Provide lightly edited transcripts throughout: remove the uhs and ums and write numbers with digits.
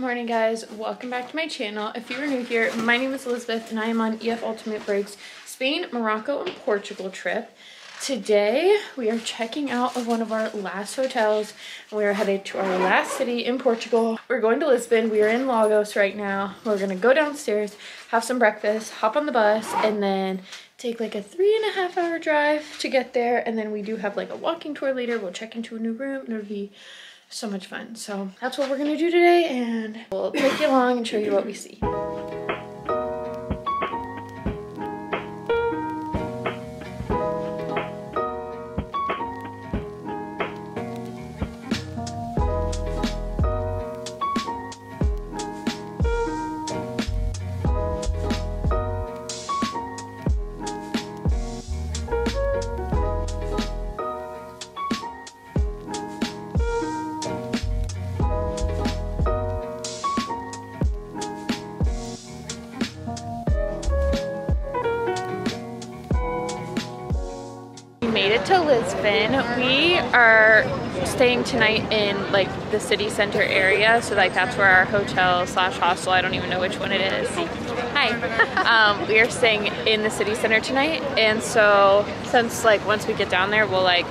Morning guys, welcome back to my channel. If you are new here, my name is Elizabeth and I am on EF Ultimate Breaks Spain, Morocco, and Portugal trip. Today we are checking out of one of our last hotels and we are headed to our last city in Portugal. We're going to Lisbon. We are in Lagos right now. We're gonna go downstairs, have some breakfast, hop on the bus, and then take like a 3.5 hour drive to get there. And then we do have like a walking tour later. We'll check into a new room and it'll be so much fun. So that's what we're gonna do today, and we'll take you along and show you what we see. Made it to Lisbon. We are staying tonight in like the city center area, so like that's where our hotel slash hostel, I don't even know which one it is. Hi. We are staying in the city center tonight, and so since like once we get down there we'll like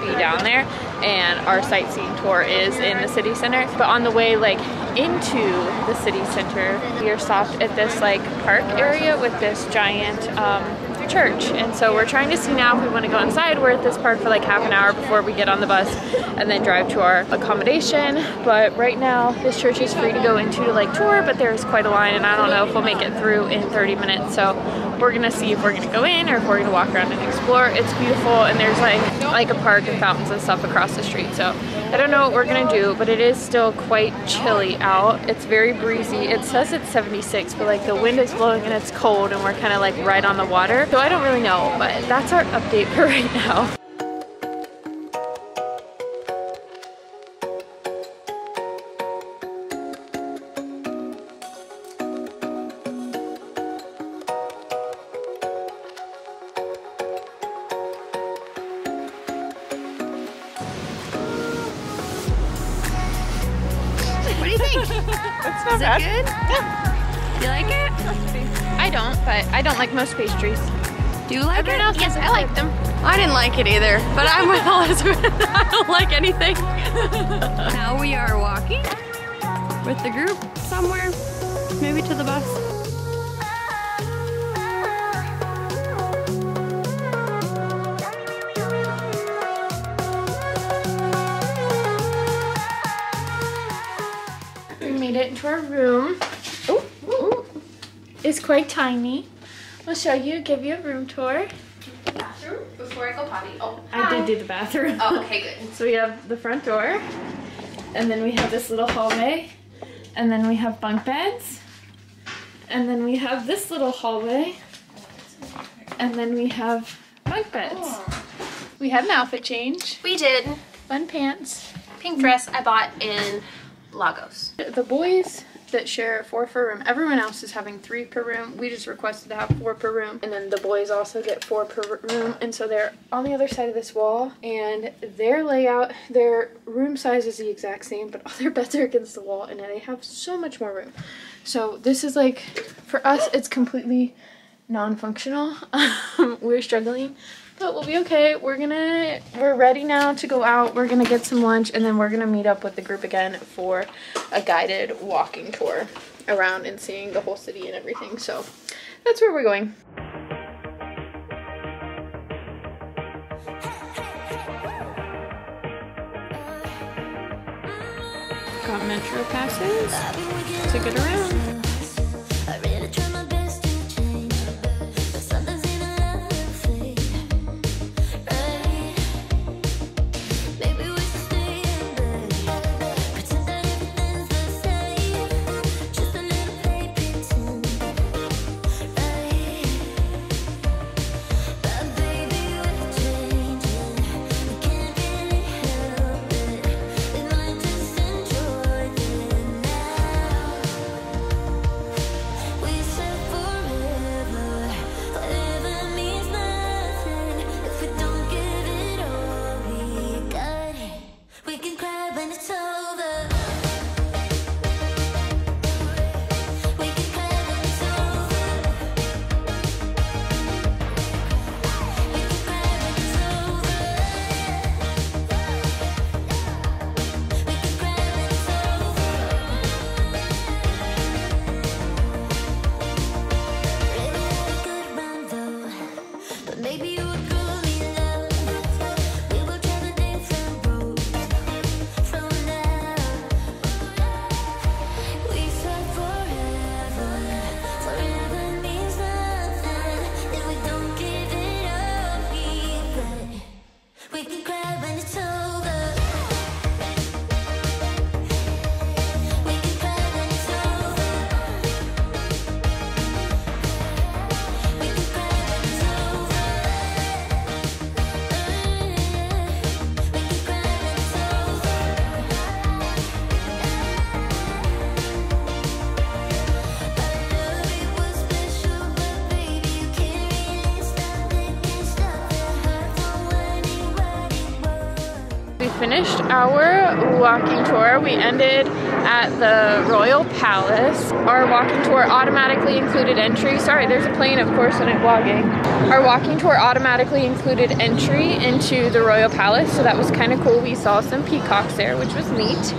be down there, and our sightseeing tour is in the city center. But on the way like into the city center we are stopped at this like park area with this giant church, and so we're trying to see now if we want to go inside. We're at this park for like half an hour before we get on the bus and then drive to our accommodation. But right now this church is free to go into to like tour, but there's quite a line and I don't know if we'll make it through in 30 minutes, so we're gonna see if we're gonna go in or if we're gonna walk around and explore. It's beautiful, and there's like a park and fountains and stuff across the street, so I don't know what we're gonna do, but it is still quite chilly out. It's very breezy. It says it's 76, but like the wind is blowing and it's cold and we're kind of like right on the water, so I don't really know, but that's our update for right now. That's not bad. Is it good? Yeah. You like it? I don't, but I don't like most pastries. Do you like Everyone it? Else yes, says I like them. I didn't like it either, but I'm with Elizabeth. I don't like anything. Now we are walking with the group somewhere, maybe to the bus. Into our room. Ooh. It's quite tiny. We'll show you, give you a room tour. Bathroom before I go potty. Oh, hi. I did do the bathroom. Oh, okay, good. So we have the front door, and then we have this little hallway, and then we have bunk beds, and then we have this little hallway, and then we have bunk beds. Oh. We had an outfit change. We did. Fun pants. Pink dress I bought in Lagos. The boys that share 4 per room, everyone else is having 3 per room. We just requested to have 4 per room, and then the boys also get 4 per room, and so they're on the other side of this wall, and their layout, their room size is the exact same, but all their beds are against the wall, and they have so much more room. So this is like, for us, it's completely non-functional. We're struggling, but we'll be okay. We're ready now to go out. We're gonna get some lunch, and then we're gonna meet up with the group again for a guided walking tour around and seeing the whole city and everything. So that's where we're going. Got metro passes to get around. finished our walking tour. We ended at the Royal Palace. Our walking tour automatically included entry. Sorry, there's a plane, of course, when I'm vlogging. Our walking tour automatically included entry into the Royal Palace, so that was kind of cool. We saw some peacocks there, which was neat.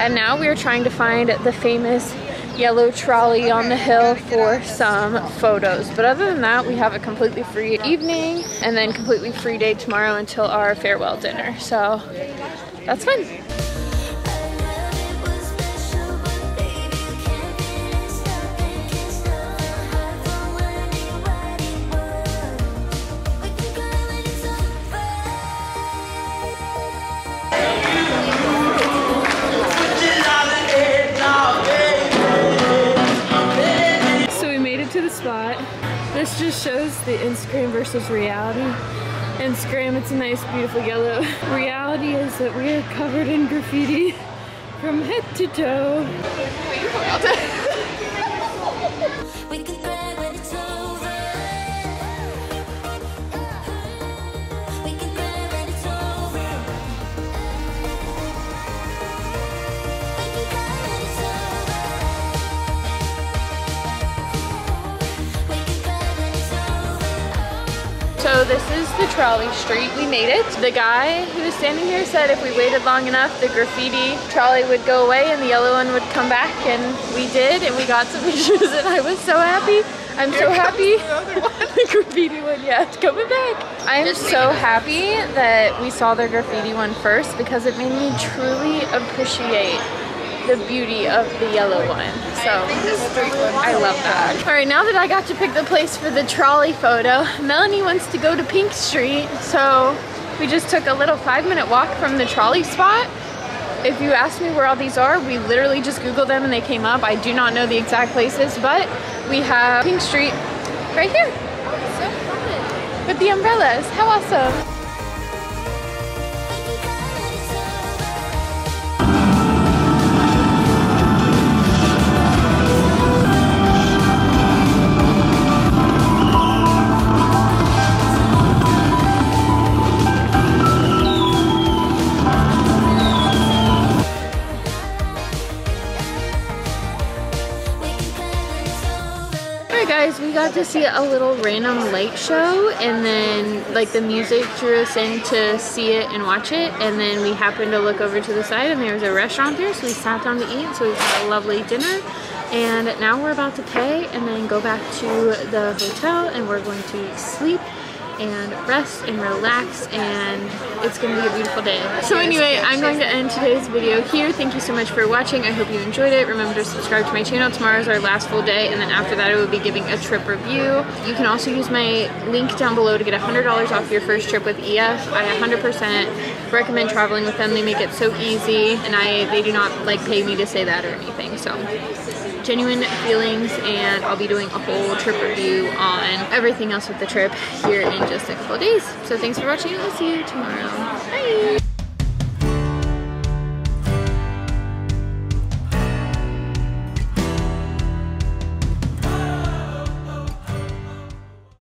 And now we are trying to find the famous yellow trolley on the hill for some photos. But other than that, we have a completely free evening and then completely free day tomorrow until our farewell dinner. So that's fun. This just shows the Instagram versus reality. Instagram, it's a nice, beautiful yellow. Reality is that we are covered in graffiti from head to toe. So this is the trolley street. We made it. The guy who was standing here said if we waited long enough, the graffiti trolley would go away and the yellow one would come back, and we did, and we got some pictures, and I was so happy. I'm so happy. The graffiti one, yeah, it's coming back. I am so happy that we saw the graffiti one first because it made me truly appreciate the beauty of the yellow one. So I love that. All right, now that I got to pick the place for the trolley photo, Melanie wants to go to Pink Street. So we just took a little 5-minute walk from the trolley spot. If you ask me where all these are, we literally just Googled them and they came up. I do not know the exact places, but we have Pink Street right here. Oh, so fun. With the umbrellas, how awesome. We got to see a little random light show, and then like the music drew us in to see it and watch it, and then we happened to look over to the side and there was a restaurant there, so we sat down to eat, so we had a lovely dinner. And now we're about to pay and then go back to the hotel, and we're going to sleep and rest and relax, and it's going to be a beautiful day. So anyway, I'm going to end today's video here. Thank you so much for watching. I hope you enjoyed it. Remember to subscribe to my channel. Tomorrow's our last full day, and then after that I will be giving a trip review. You can also use my link down below to get $100 off your first trip with EF. I 100% recommend traveling with them. They make it so easy, and they do not like pay me to say that or anything. So genuine feelings, and I'll be doing a whole trip review on everything else with the trip here in just a couple of days. So thanks for watching, and I'll see you tomorrow. Bye!